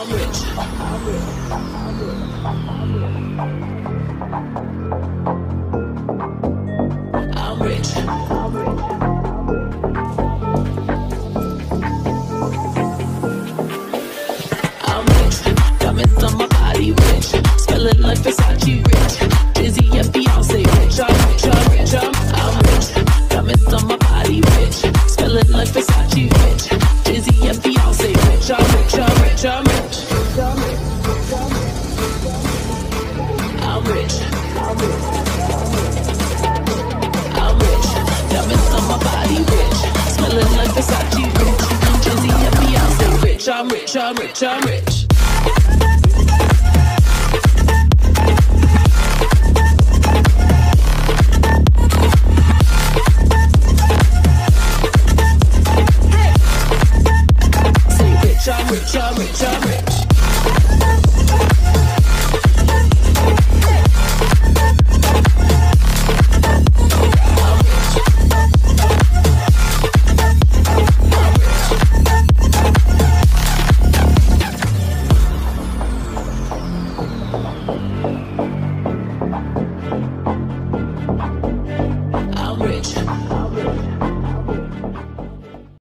I'm rich.